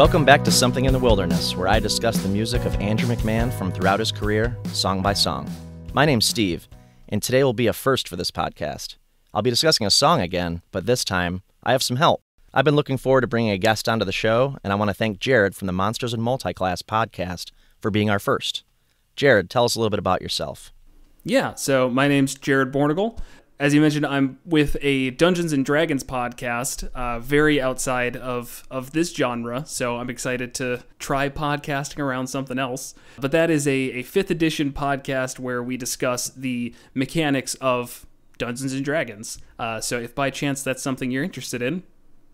Welcome back to Something in the Wilderness, where I discuss the music of Andrew McMahon from throughout his career, song by song. My name's Steve, and today will be a first for this podcast. I'll be discussing a song again, but this time, I have some help. I've been looking forward to bringing a guest onto the show, and I want to thank Jared from the Monsters and Multiclass podcast for being our first. Jared, tell us a little bit about yourself. Yeah, so my name's Jared Bornigal. As you mentioned, I'm with a Dungeons and Dragons podcast, very outside of this genre, so I'm excited to try podcasting around something else. But that is a 5th edition podcast where we discuss the mechanics of Dungeons and Dragons. So if by chance that's something you're interested in,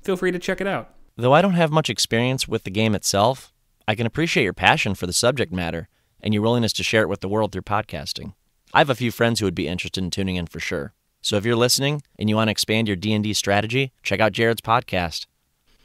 feel free to check it out. Though I don't have much experience with the game itself, I can appreciate your passion for the subject matter and your willingness to share it with the world through podcasting. I have a few friends who would be interested in tuning in for sure. So if you're listening and you want to expand your D&D strategy, check out Jared's podcast.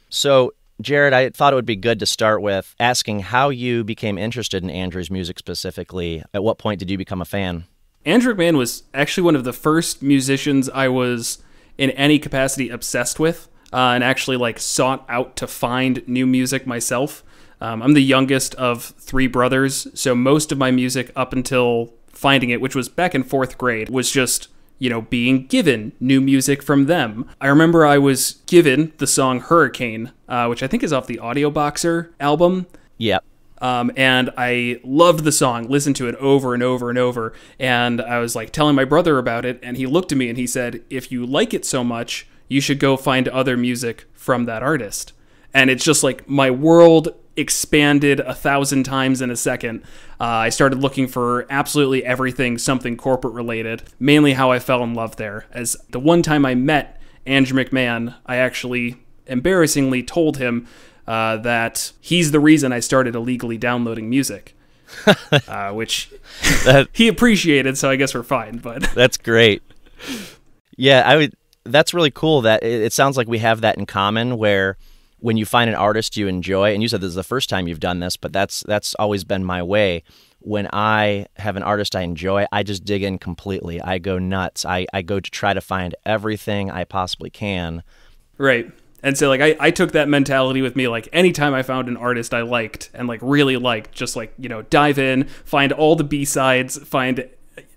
So, Jared, I thought it would be good to start with asking how you became interested in Andrew's music specifically. At what point did you become a fan? Andrew McMahon was actually one of the first musicians I was, in any capacity, obsessed with and actually like sought out to find new music myself. I'm the youngest of 3 brothers, so most of my music up until finding it, which was back in 4th grade, was just, you know, being given new music from them. I remember I was given the song Hurricane, which I think is off the Audio Boxer album. Yep. And I loved the song, listened to it over and over and over. And I was like telling my brother about it, and he looked at me and he said, "If you like it so much, you should go find other music from that artist." And it's just like my world expanded 1,000 times in a second. I started looking for absolutely everything Something Corporate related, mainly how I fell in love there. As the one time I met Andrew McMahon, I actually embarrassingly told him that he's the reason I started illegally downloading music, which he appreciated, so I guess we're fine. But that's great. Yeah, that's really cool that it sounds like we have that in common where when you find an artist you enjoy, and you said this is the first time you've done this, but that's always been my way. When I have an artist I enjoy, I just dig in completely. I go nuts. I go to try to find everything I possibly can. Right. And so like I took that mentality with me, like anytime I found an artist I liked and like really liked, just like, you know, dive in, find all the B-sides, find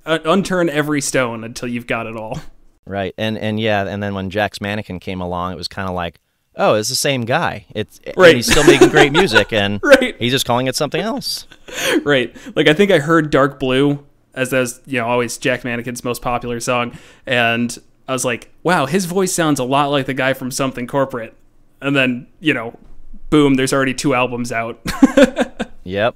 unturn every stone until you've got it all. Right. And yeah, and then when Jack's Mannequin came along, it was kind of like, oh, it's the same guy. Right. And he's still making great music, and right. He's just calling it something else. Right. Like, I think I heard Dark Blue, as that was, you know, always Jack Mannequin's most popular song, and I was like, wow, his voice sounds a lot like the guy from Something Corporate. And then, you know, boom, there's already 2 albums out. Yep.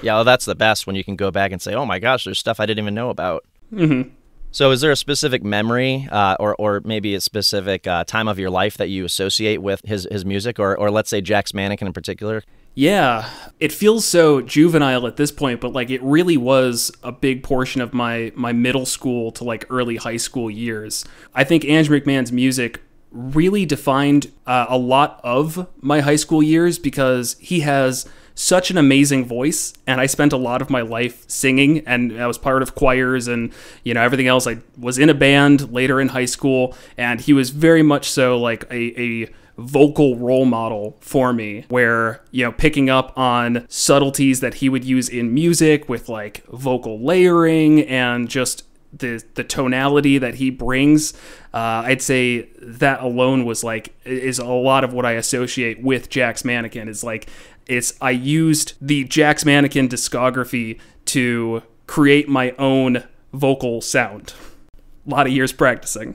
Yeah, well, that's the best when you can go back and say, oh my gosh, there's stuff I didn't even know about. Mm-hmm. So is there a specific memory or maybe a specific time of your life that you associate with his music or let's say Jack's Mannequin in particular? Yeah, it feels so juvenile at this point, but like it really was a big portion of my middle school to like early high school years. I think Andrew McMahon's music really defined a lot of my high school years because he has such an amazing voice, and I spent a lot of my life singing, and I was part of choirs and, you know, everything else. I was in a band later in high school, and he was very much so like a vocal role model for me, where, you know, picking up on subtleties that he would use in music with like vocal layering and just the tonality that he brings, I'd say that alone was like, is a lot of what I associate with Jack's Mannequin. Is like, I used the Jack's Mannequin discography to create my own vocal sound. A lot of years practicing.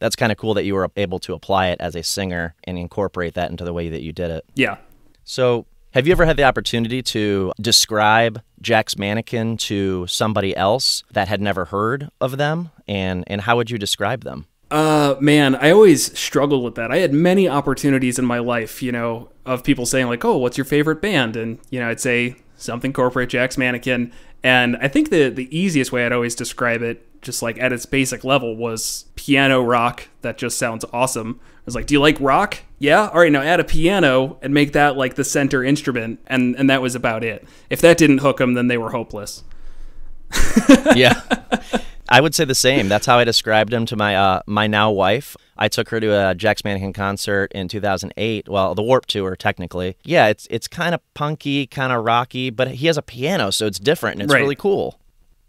That's kind of cool that you were able to apply it as a singer and incorporate that into the way that you did it. Yeah. So have you ever had the opportunity to describe Jack's Mannequin to somebody else that had never heard of them? And how would you describe them? Man, I always struggled with that. I had many opportunities in my life, you know, of people saying like, oh, what's your favorite band? And, you know, I'd say Something Corporate, Jack's Mannequin. And I think the easiest way I'd always describe it, just like at its basic level, was piano rock. That just sounds awesome. I was like, do you like rock? Yeah. All right, now add a piano and make that like the center instrument. And that was about it. If that didn't hook them, then they were hopeless. Yeah. I would say the same. That's how I described him to my now wife. I took her to a Jack's Mannequin concert in 2008. Well, the Warped Tour, technically. Yeah, it's kind of punky, kind of rocky, but he has a piano, so it's different, and it's really cool.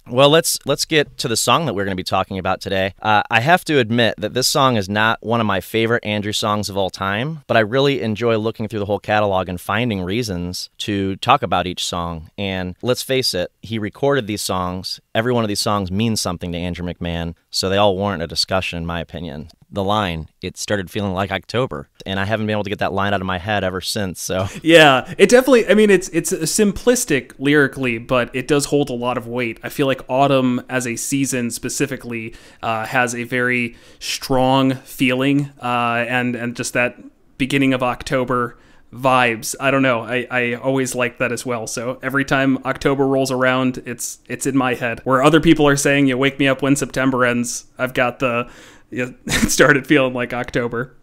Well, let's get to the song that we're going to be talking about today. I have to admit that this song is not one of my favorite Andrew songs of all time, but I really enjoy looking through the whole catalog and finding reasons to talk about each song. And let's face it, he recorded these songs. Every one of these songs means something to Andrew McMahon, so they all warrant a discussion, in my opinion. The line, it started feeling like October, and I haven't been able to get that line out of my head ever since. So yeah, it definitely, I mean, it's simplistic lyrically, but it does hold a lot of weight. I feel like autumn as a season specifically has a very strong feeling, and just that beginning of October vibes. I don't know. I always liked that as well. So every time October rolls around, it's in my head. Where other people are saying, "You wake me up when September ends," I've got the it started feeling like October.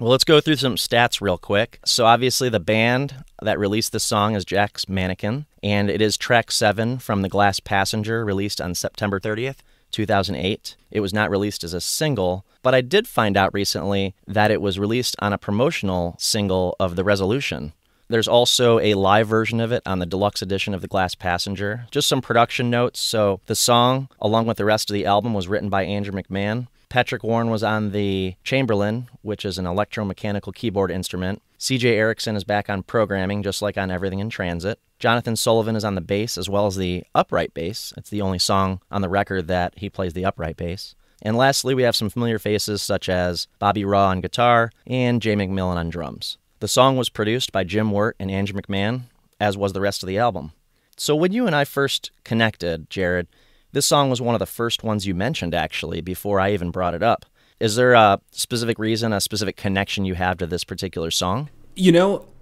Well, let's go through some stats real quick. So obviously the band that released this song is Jack's Mannequin, and it is track 7 from The Glass Passenger, released on September 30th, 2008. It was not released as a single, but I did find out recently that it was released on a promotional single of The Resolution. There's also a live version of it on the deluxe edition of The Glass Passenger. Just some production notes. So the song, along with the rest of the album, was written by Andrew McMahon. Patrick Warren was on the Chamberlain, which is an electromechanical keyboard instrument. CJ Erickson is back on programming, just like on Everything in Transit. Jonathan Sullivan is on the bass, as well as the upright bass. It's the only song on the record that he plays the upright bass. And lastly, we have some familiar faces such as Bobby Raw on guitar and Jay McMillan on drums. The song was produced by Jim Wirt and Andrew McMahon, as was the rest of the album. So when you and I first connected, Jared, this song was one of the first ones you mentioned, actually, before I even brought it up. Is there a specific reason, a specific connection you have to this particular song? You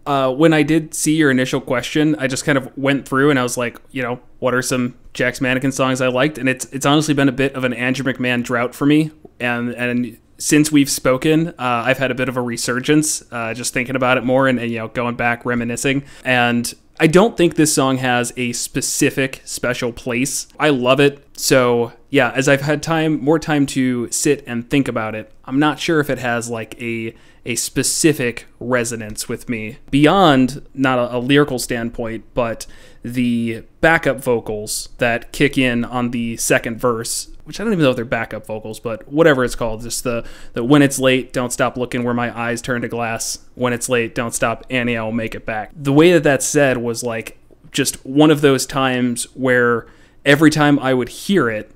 know, when I did see your initial question, I just kind of went through and I was like, you know, what are some Jack's Mannequin songs I liked? And it's honestly been a bit of an Andrew McMahon drought for me. And since we've spoken, I've had a bit of a resurgence, just thinking about it more and, you know, going back, reminiscing. And I don't think this song has a specific special place. I love it. So yeah, as I've had more time to sit and think about it, I'm not sure if it has like a specific resonance with me beyond not a lyrical standpoint, but the backup vocals that kick in on the second verse, which I don't even know if they're backup vocals, but whatever it's called, just the when it's late, don't stop looking where my eyes turn to glass. When it's late, don't stop, Annie, I'll make it back. The way that that's said was like just one of those times where every time I would hear it,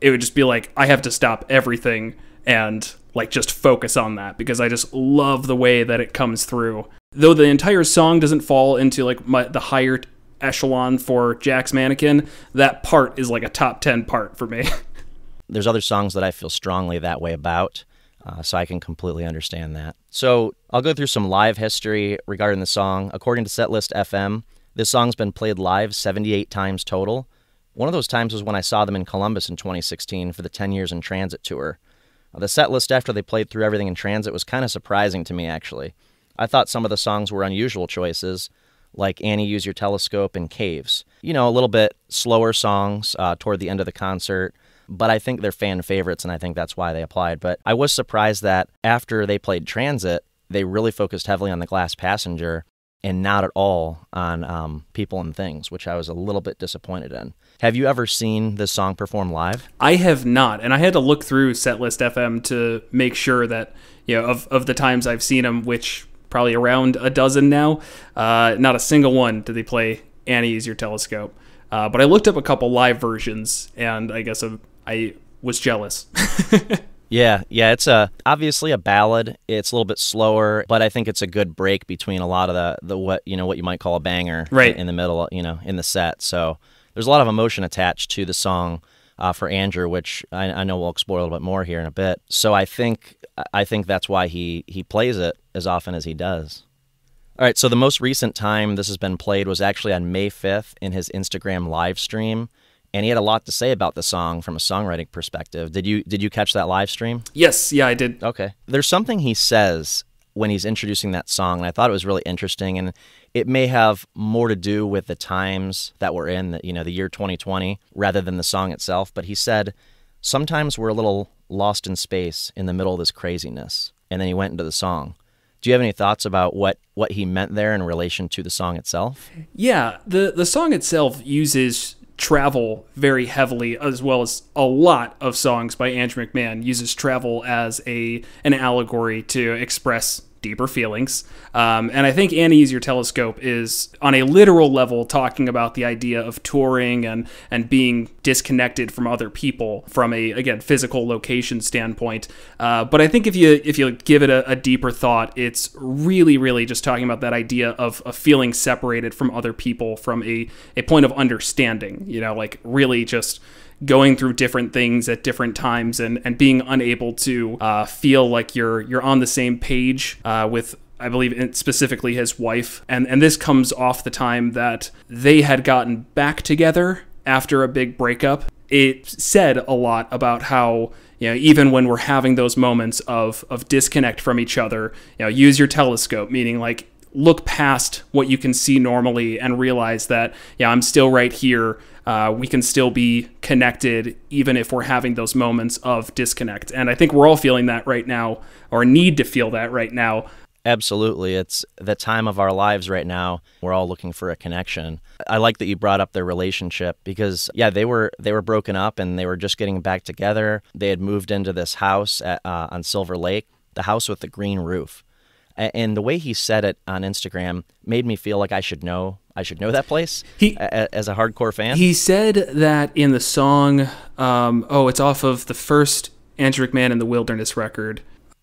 it would just be like, I have to stop everything and like just focus on that, because I just love the way that it comes through. Though the entire song doesn't fall into like the higher echelon for Jack's Mannequin, that part is like a top 10 part for me. There's other songs that I feel strongly that way about, so I can completely understand that. So I'll go through some live history regarding the song. According to Setlist FM, this song's been played live 78 times total. One of those times was when I saw them in Columbus in 2016 for the 10 Years in Transit tour. The set list after they played through Everything in Transit was kind of surprising to me, actually. I thought some of the songs were unusual choices, like Annie Use Your Telescope and Caves. You know, a little bit slower songs toward the end of the concert, but I think they're fan favorites, and I think that's why they applied. But I was surprised that after they played Transit, they really focused heavily on The Glass Passenger and not at all on People and Things, which I was a little bit disappointed in. Have you ever seen this song perform live? I have not, and I had to look through Setlist FM to make sure that, you know, of the times I've seen them, which probably around a dozen now, not a single one did they play Annie Use Your Telescope. But I looked up a couple live versions, and I guess I was jealous. Yeah, it's obviously a ballad. It's a little bit slower, but I think it's a good break between a lot of the what you might call a banger in the middle, in the set. So there's a lot of emotion attached to the song for Andrew, which I know we'll explore a little bit more here in a bit. So I think that's why he plays it as often as he does. All right, so the most recent time this has been played was actually on May 5th in his Instagram live stream. And he had a lot to say about the song from a songwriting perspective. Did you catch that live stream? Yes, yeah, I did. Okay. There's something he says when he's introducing that song, and I thought it was really interesting, and it may have more to do with the times that we're in, the year 2020, rather than the song itself. But he said, sometimes we're a little lost in space in the middle of this craziness. And then he went into the song. Do you have any thoughts about what he meant there in relation to the song itself? Yeah, the song itself uses travel very heavily, as well as a lot of songs by Andrew McMahon uses travel as an allegory to express deeper feelings. And I think Annie Use Your Telescope is, on a literal level, talking about the idea of touring and being disconnected from other people from a, again, physical location standpoint. But I think if you give it a deeper thought, it's really, really just talking about that idea of feeling separated from other people from a point of understanding, you know, like really just going through different things at different times and being unable to feel like you're on the same page with, I believe, specifically his wife. And this comes off the time that they had gotten back together after a big breakup. It said a lot about how, you know, even when we're having those moments of disconnect from each other, you know, use your telescope, meaning like look past what you can see normally and realize that, yeah, I'm still right here. We can still be connected even if we're having those moments of disconnect. And I think we're all feeling that right now, or need to feel that right now. Absolutely. It's the time of our lives right now. We're all looking for a connection. I like that you brought up their relationship because, yeah, they were broken up and they were just getting back together. They had moved into this house on Silver Lake, the house with the green roof. And the way he said it on Instagram made me feel like I should know that place as a hardcore fan. He said that in the song, it's off of the first Andrew McMahon in the Wilderness record.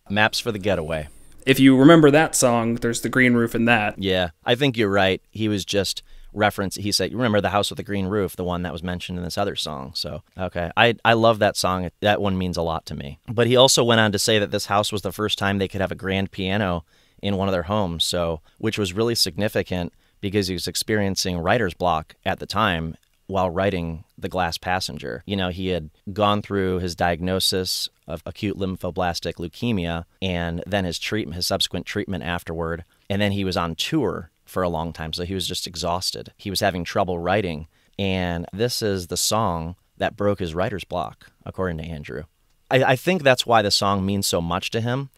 Maps for the Getaway. If you remember that song, there's the green roof in that. Yeah, I think you're right. He was just referencing, he said, you remember the house with the green roof, the one that was mentioned in this other song. So, okay, I love that song. That one means a lot to me. But he also went on to say that this house was the first time they could have a grand piano in one of their homes, so which was really significant because he was experiencing writer's block at the time while writing The Glass Passenger. You know, he had gone through his diagnosis of acute lymphoblastic leukemia and then his subsequent treatment afterward, and then he was on tour for a long time, so he was just exhausted. He was having trouble writing, and this is the song that broke his writer's block, according to Andrew. I think that's why the song means so much to him.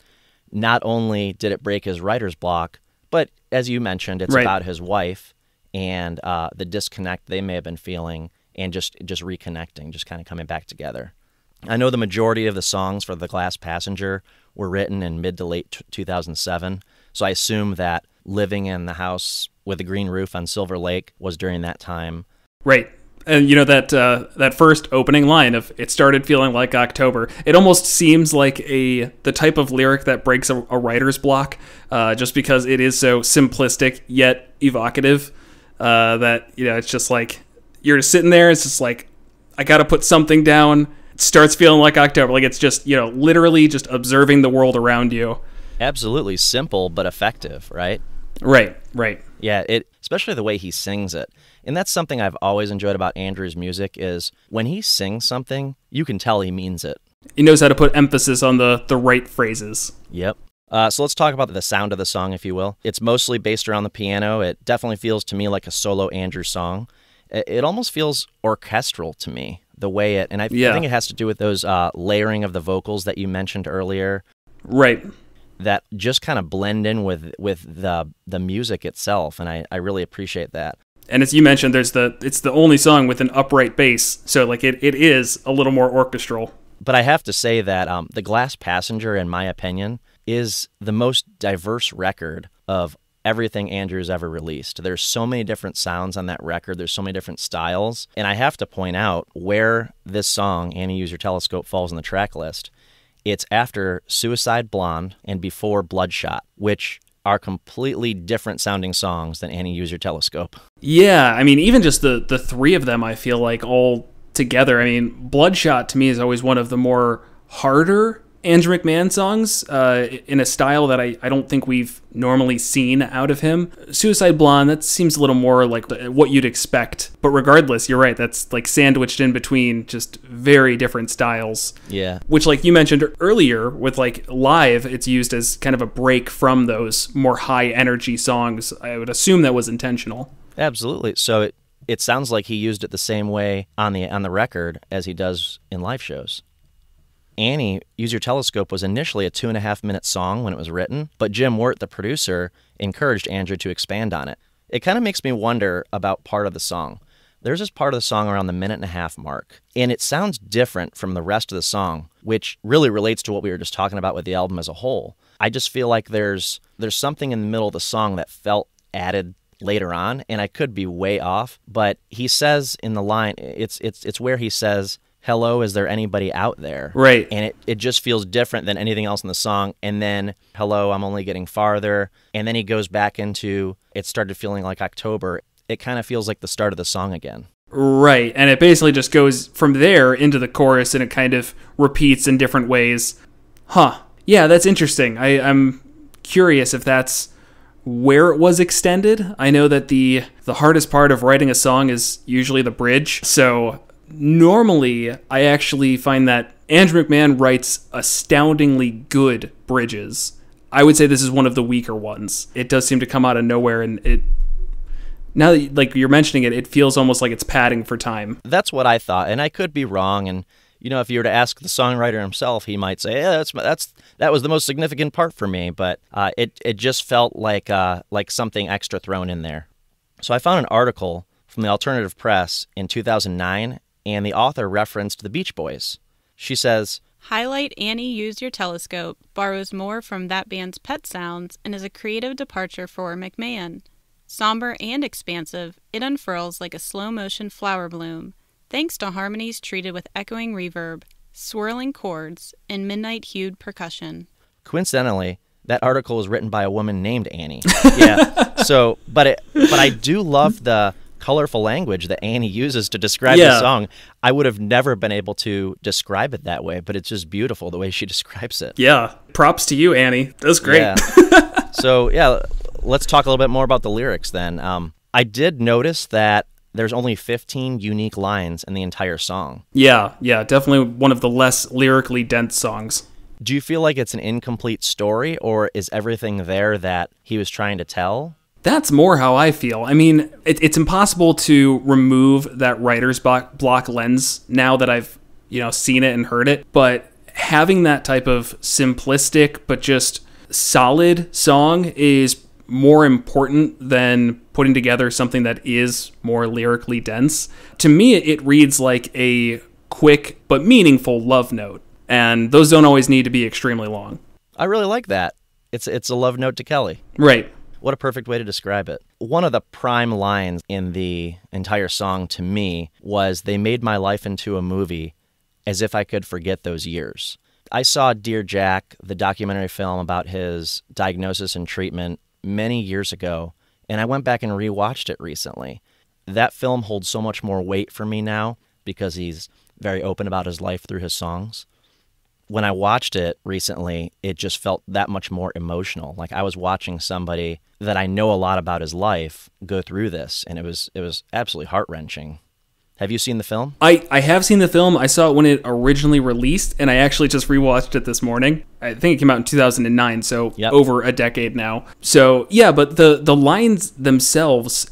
Not only did it break his writer's block, but as you mentioned, it's about his wife and the disconnect they may have been feeling and just reconnecting, just kind of coming back together. I know the majority of the songs for The Glass Passenger were written in mid to late 2007, so I assume that living in the house with a green roof on Silver Lake was during that time. Right. And you know, that first opening line of "It started feeling like October," it almost seems like the type of lyric that breaks a writer's block, just because it is so simplistic yet evocative. That, you know, it's just like you're just sitting there. It's just like, I gotta put something down. It starts feeling like October. Like, it's just, you know, literally just observing the world around you. Absolutely simple but effective, right? Right, right. Yeah, especially the way he sings it. And that's something I've always enjoyed about Andrew's music is when he sings something, you can tell he means it. He knows how to put emphasis on the right phrases. Yep. So let's talk about the sound of the song, if you will. It's mostly based around the piano. It definitely feels to me like a solo Andrew song. It almost feels orchestral to me, the way it... And I think it has to do with those layering of the vocals that you mentioned earlier. Right. That just kind of blend in with the music itself, and I really appreciate that. And as you mentioned, it's the only song with an upright bass, so like it is a little more orchestral. But I have to say that The Glass Passenger, in my opinion, is the most diverse record of everything Andrew's ever released. There's so many different sounds on that record. There's so many different styles. And I have to point out where this song, Annie Use Your Telescope, falls in the track list. It's after Suicide Blonde and before Bloodshot, which are completely different sounding songs than Annie Use Your Telescope. Yeah, I mean, even just the three of them, I feel like, all together. I mean, Bloodshot to me is always one of the more harder Andrew McMahon songs, in a style that I don't think we've normally seen out of him. Suicide Blonde, that seems a little more like what you'd expect. But regardless, you're right, that's like sandwiched in between just very different styles. Yeah. Which, like you mentioned earlier, with like live, it's used as kind of a break from those more high energy songs. I would assume that was intentional. Absolutely. So it sounds like he used it the same way on the record as he does in live shows. Annie Use Your Telescope was initially a 2.5-minute song when it was written, but Jim Wirt, the producer, encouraged Andrew to expand on it. It kind of makes me wonder about part of the song. There's this part of the song around the 1.5-minute mark, and it sounds different from the rest of the song, which really relates to what we were just talking about with the album as a whole. I just feel like there's something in the middle of the song that felt added later on, and I could be way off, but he says in the line, it's where he says, "Hello, is there anybody out there?" Right. And it just feels different than anything else in the song. And then, "Hello, I'm only getting farther." And then he goes back into, "It started feeling like October." It kind of feels like the start of the song again. Right. And it basically just goes from there into the chorus, and it kind of repeats in different ways. Huh. Yeah, that's interesting. I'm curious if that's where it was extended. I know that the hardest part of writing a song is usually the bridge. So normally, I actually find that Andrew McMahon writes astoundingly good bridges. I would say this is one of the weaker ones. It does seem to come out of nowhere, and it, now that like you're mentioning it, it feels almost like it's padding for time. That's what I thought, and I could be wrong. And you know, if you were to ask the songwriter himself, he might say, "Yeah, that was the most significant part for me." But it just felt like something extra thrown in there. So I found an article from the Alternative Press in 2009. And the author referenced the Beach Boys. She says, "Highlight Annie Use Your Telescope borrows more from that band's Pet Sounds and is a creative departure for McMahon. Somber and expansive, it unfurls like a slow-motion flower bloom, thanks to harmonies treated with echoing reverb, swirling chords, and midnight-hued percussion." Coincidentally, that article was written by a woman named Annie. Yeah. So, but I do love the colorful language that Annie uses to describe the song. I would have never been able to describe it that way, but it's just beautiful the way she describes it. Yeah. Props to you, Annie. That's great. Yeah. So, yeah, let's talk a little bit more about the lyrics then. I did notice that there's only 15 unique lines in the entire song. Yeah, definitely one of the less lyrically dense songs. Do you feel like it's an incomplete story, or is everything there that he was trying to tell? That's more how I feel. I mean, it's impossible to remove that writer's block lens now that I've, seen it and heard it. But having that type of simplistic but just solid song is more important than putting together something that is more lyrically dense. To me, it reads like a quick but meaningful love note. And those don't always need to be extremely long. I really like that. It's a love note to Kelly. Right. What a perfect way to describe it. One of the prime lines in the entire song to me was, "They made my life into a movie as if I could forget those years." I saw Dear Jack, the documentary film about his diagnosis and treatment, many years ago, and I went back and rewatched it recently. That film holds so much more weight for me now because he's very open about his life through his songs. When I watched it recently, it just felt that much more emotional. Like I was watching somebody that I know a lot about his life go through this, and it was absolutely heart-wrenching. Have you seen the film? I have seen the film. I saw it when it originally released, and I actually just rewatched it this morning. I think it came out in 2009, so yep, over a decade now. So yeah, but the lines themselves,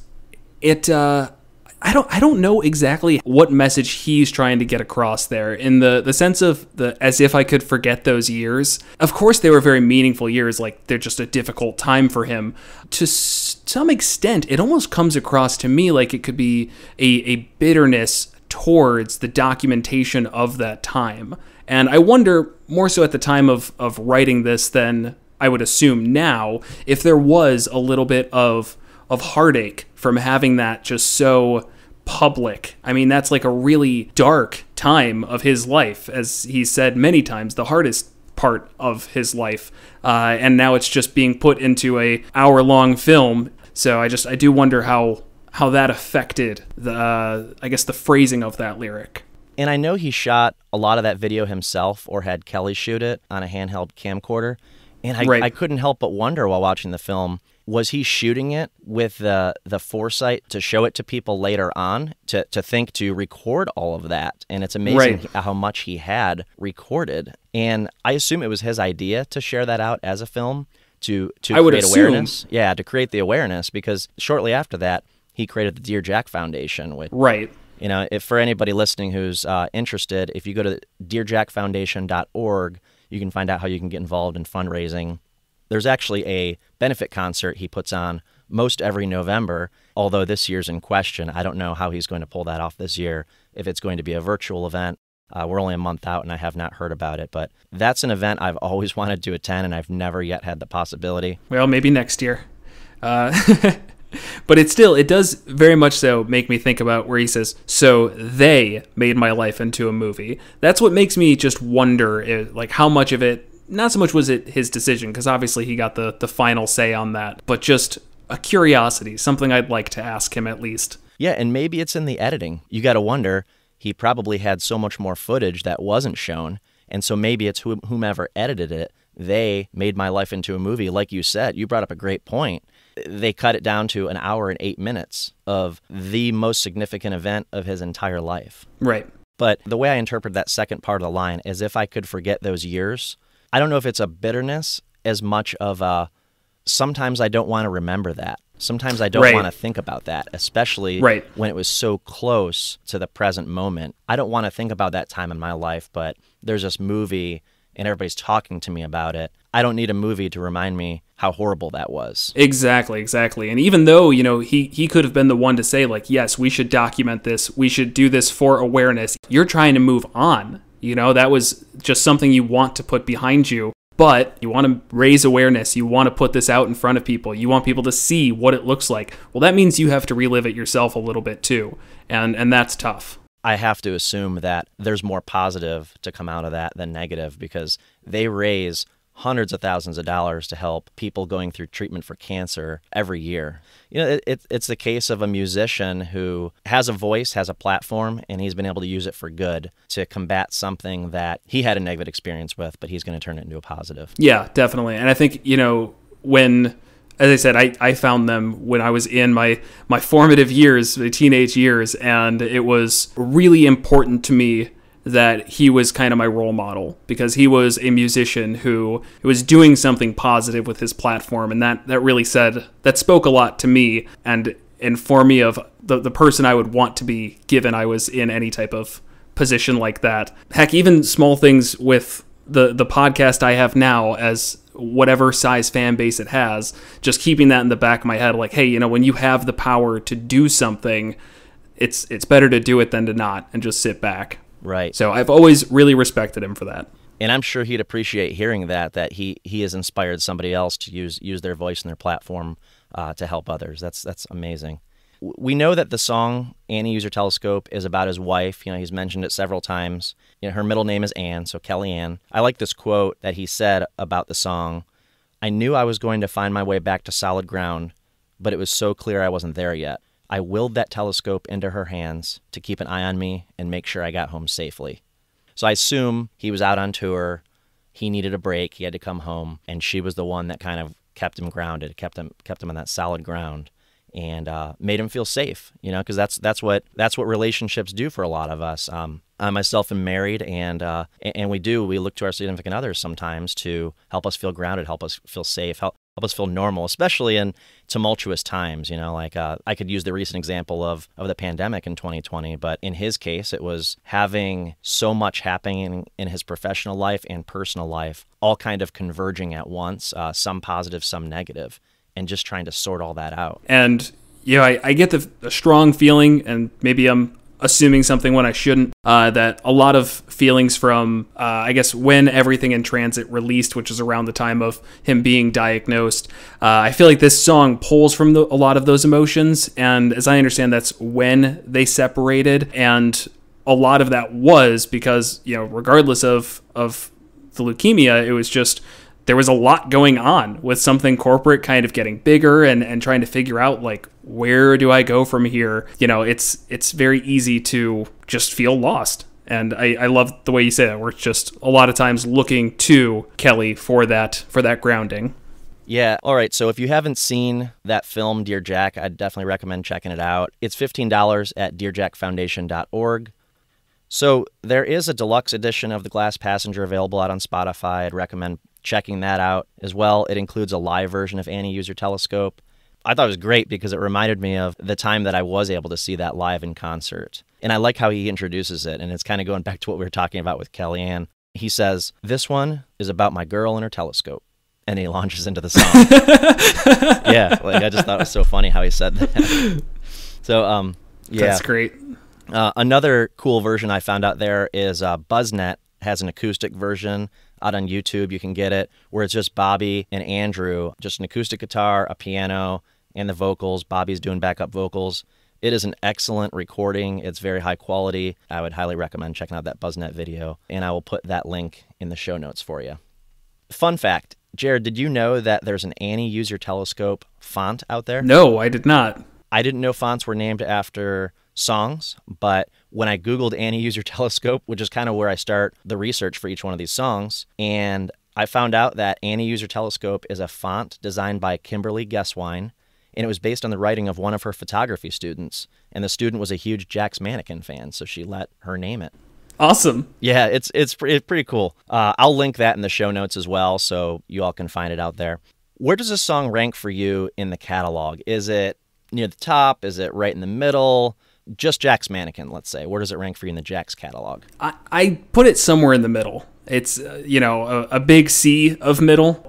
I don't know exactly what message he's trying to get across there in the sense of the "as if I could forget those years." Of course, they were very meaningful years. Like, they're just a difficult time for him. To some extent, it almost comes across to me like it could be a bitterness towards the documentation of that time. And I wonder, more so at the time of writing this than I would assume now, if there was a little bit of heartache from having that just so public. I mean, that's like a really dark time of his life, as he said many times, the hardest part of his life. And now it's just being put into a hour-long film. So I do wonder how that affected the phrasing of that lyric. And I know he shot a lot of that video himself, or had Kelly shoot it on a handheld camcorder. And I couldn't help but wonder while watching the film, was he shooting it with the foresight to show it to people later on, to record all of that? And it's amazing how much he had recorded. And I assume it was his idea to share that out as a film to create awareness. Yeah, to create the awareness, because shortly after that, he created the Dear Jack Foundation, which You know, if for anybody listening who's interested, if you go to dearjackfoundation.org, you can find out how you can get involved in fundraising. There's actually a benefit concert he puts on most every November, although this year's in question. I don't know how he's going to pull that off this year, if it's going to be a virtual event. We're only a month out, and I have not heard about it, but that's an event I've always wanted to attend, and I've never yet had the possibility. Well, maybe next year. But it does very much so make me think about where he says, so they made my life into a movie. That's what makes me just wonder, like, how much of it, not so much was it his decision, because obviously he got the final say on that, but just a curiosity, something I'd like to ask him at least. Yeah, and maybe it's in the editing. You got to wonder, he probably had so much more footage that wasn't shown, and so maybe it's whomever edited it. They made my life into a movie. Like you said, you brought up a great point. They cut it down to an hour and 8 minutes of the most significant event of his entire life. Right. But the way I interpret that second part of the line is, if I could forget those years. I don't know if it's a bitterness as much of a, sometimes I don't want to remember that. Sometimes I don't want to think about that, especially when it was so close to the present moment. I don't want to think about that time in my life, but there's this movie and everybody's talking to me about it. I don't need a movie to remind me how horrible that was. Exactly, exactly. And even though, you know, he could have been the one to say, like, yes, we should document this. We should do this for awareness. You're trying to move on. You know, that was just something you want to put behind you. But you want to raise awareness. You want to put this out in front of people. You want people to see what it looks like. Well, that means you have to relive it yourself a little bit too. And that's tough. I have to assume that there's more positive to come out of that than negative, because they raise hundreds of thousands of dollars to help people going through treatment for cancer every year. You know, it's the case of a musician who has a voice, has a platform, and he's been able to use it for good to combat something that he had a negative experience with, but he's going to turn it into a positive. Yeah, definitely. And I think, you know, when... as I said, I found them when I was in my formative years, my teenage years, and it was really important to me that he was kind of my role model, because he was a musician who was doing something positive with his platform, and that really spoke a lot to me and informed me of the person I would want to be given I was in any type of position like that. Heck, even small things with the podcast I have now, as whatever size fan base it has, just keeping that in the back of my head, like, hey, you know, when you have the power to do something, it's better to do it than to not and just sit back. Right. So I've always really respected him for that. And I'm sure he'd appreciate hearing that he has inspired somebody else to use their voice and their platform to help others. That's amazing. We know that the song Annie Use Your Telescope is about his wife. You know, he's mentioned it several times. You know, her middle name is Anne, so Kellyanne. I like this quote that he said about the song. I knew I was going to find my way back to solid ground, but it was so clear I wasn't there yet. I willed that telescope into her hands to keep an eye on me and make sure I got home safely. So I assume he was out on tour. He needed a break. He had to come home. And she was the one that kind of kept him grounded, kept him on that solid ground, and made him feel safe, you know, because that's what relationships do for a lot of us. I myself am married, and we look to our significant others sometimes to help us feel grounded, help us feel safe, help us feel normal, especially in tumultuous times. You know, like I could use the recent example of the pandemic in 2020, but in his case, it was having so much happening in his professional life and personal life, all kind of converging at once, some positive, some negative, and just trying to sort all that out. And, you know, I get the strong feeling, and maybe I'm assuming something when I shouldn't, that a lot of feelings from, I guess, when Everything in Transit released, which is around the time of him being diagnosed, I feel like this song pulls from a lot of those emotions. And as I understand, that's when they separated. And a lot of that was because, you know, regardless of the leukemia, it was just... there was a lot going on with Something Corporate kind of getting bigger and trying to figure out, like, where do I go from here? You know, it's very easy to just feel lost. And I love the way you say that. We're just a lot of times looking to Kelly for that grounding. Yeah. All right. So if you haven't seen that film, Dear Jack, I'd definitely recommend checking it out. It's $15 at dearjackfoundation.org. So there is a deluxe edition of The Glass Passenger available out on Spotify. I'd recommend checking that out as well. It includes a live version of Annie Use Your Telescope. I thought it was great because it reminded me of the time that I was able to see that live in concert. And I like how he introduces it, and it's kind of going back to what we were talking about with Kellyanne. He says, "This one is about my girl and her telescope." And he launches into the song. Yeah, like I just thought it was so funny how he said that. So, yeah. That's great. Another cool version I found out there is BuzzNet has an acoustic version out on YouTube. You can get it, where it's just Bobby and Andrew, just an acoustic guitar, a piano, and the vocals. Bobby's doing backup vocals. It is an excellent recording. It's very high quality. I would highly recommend checking out that BuzzNet video, and I will put that link in the show notes for you. Fun fact, Jared, did you know that there's an Annie Use Your Telescope font out there? No, I did not. I didn't know fonts were named after songs, but when I Googled Annie Use Your Telescope, which is kind of where I start the research for each one of these songs, and I found out that Annie Use Your Telescope is a font designed by Kimberly Guesswine, and it was based on the writing of one of her photography students, and the student was a huge Jack's Mannequin fan, so she let her name it. Awesome. Yeah, it's pretty cool. I'll link that in the show notes as well, so you all can find it out there. Where does this song rank for you in the catalog? Is it near the top? Is it right in the middle? Just Jack's Mannequin, let's say. Where does it rank for you in the Jack's catalog? I put it somewhere in the middle. It's, you know, a big C of middle.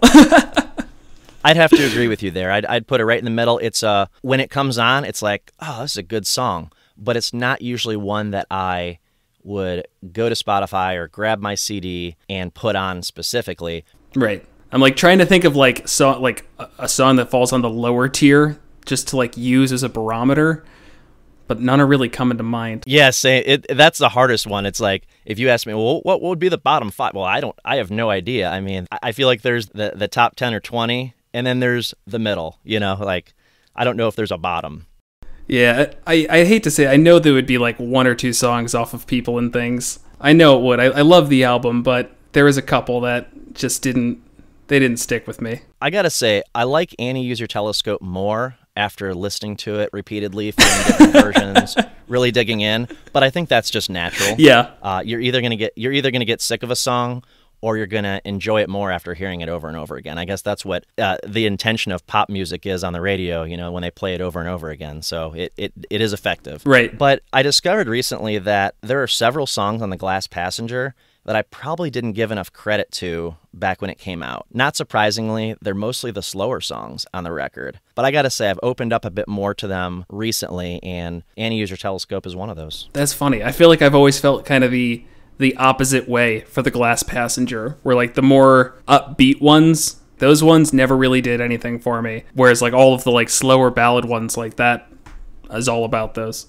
I'd have to agree with you there. I'd put it right in the middle. It's when it comes on, it's like, oh, this is a good song. But it's not usually one that I would go to Spotify or grab my CD and put on specifically. Right. I'm like trying to think of like a song that falls on the lower tier just to like use as a barometer, but none are really coming to mind. Yeah, that's the hardest one. It's like, if you ask me, well, what would be the bottom five? Well, I have no idea. I mean, I feel like there's the top 10 or 20, and then there's the middle, you know, like, I don't know if there's a bottom. Yeah, I hate to say, I know there would be like one or two songs off of People and Things. I know it would. I love the album, but there was a couple that just didn't stick with me. I gotta say, I like Annie Use Your Telescope more after listening to it repeatedly from different versions, really digging in. But I think that's just natural. Yeah. You're either gonna get sick of a song, or you're gonna enjoy it more after hearing it over and over again. I guess that's what the intention of pop music is on the radio. You know, when they play it over and over again, so it is effective. Right. But I discovered recently that there are several songs on The Glass Passenger that I probably didn't give enough credit to back when it came out. Not surprisingly, they're mostly the slower songs on the record. But I gotta say, I've opened up a bit more to them recently, and Annie Use Your Telescope is one of those. That's funny. I feel like I've always felt kind of the opposite way for The Glass Passenger, where like the more upbeat ones, those ones never really did anything for me. Whereas like all of the like slower ballad ones like that is all about those.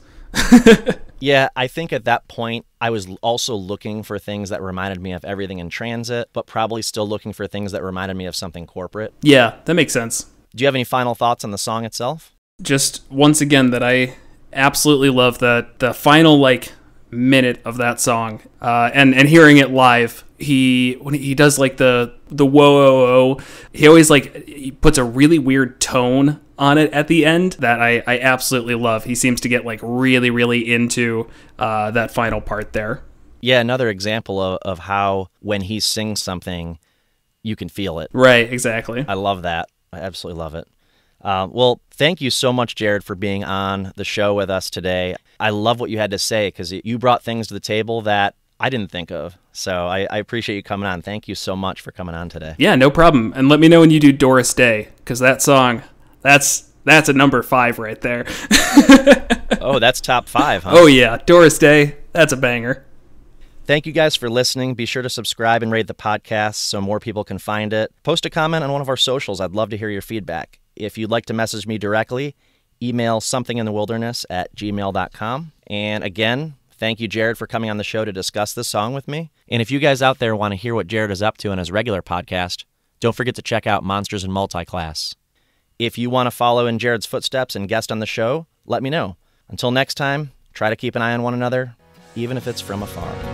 Yeah, I think at that point, I was also looking for things that reminded me of Everything in Transit, but probably still looking for things that reminded me of Something Corporate. Yeah, that makes sense. Do you have any final thoughts on the song itself? Just once again that I absolutely love that the final like minute of that song, and hearing it live, when he does like the whoa, he always like he puts a really weird tone on it at the end that I absolutely love. He seems to get like really into that final part there. Yeah, another example of how when he sings something, you can feel it. Right, exactly. I love that. I absolutely love it. Well, thank you so much, Jared, for being on the show with us today. I love what you had to say because you brought things to the table that I didn't think of. So I appreciate you coming on. Thank you so much for coming on today. Yeah, no problem. And let me know when you do Doris Day, because that song... That's a number 5 right there. Oh, that's top 5, huh? Oh, yeah. Doris Day, that's a banger. Thank you guys for listening. Be sure to subscribe and rate the podcast so more people can find it. Post a comment on one of our socials. I'd love to hear your feedback. If you'd like to message me directly, email somethinginthewilderness@gmail.com. And again, thank you, Jared, for coming on the show to discuss this song with me. And if you guys out there want to hear what Jared is up to in his regular podcast, don't forget to check out Monsters and Multiclass. If you want to follow in Jared's footsteps and guest on the show, let me know. Until next time, try to keep an eye on one another, even if it's from afar.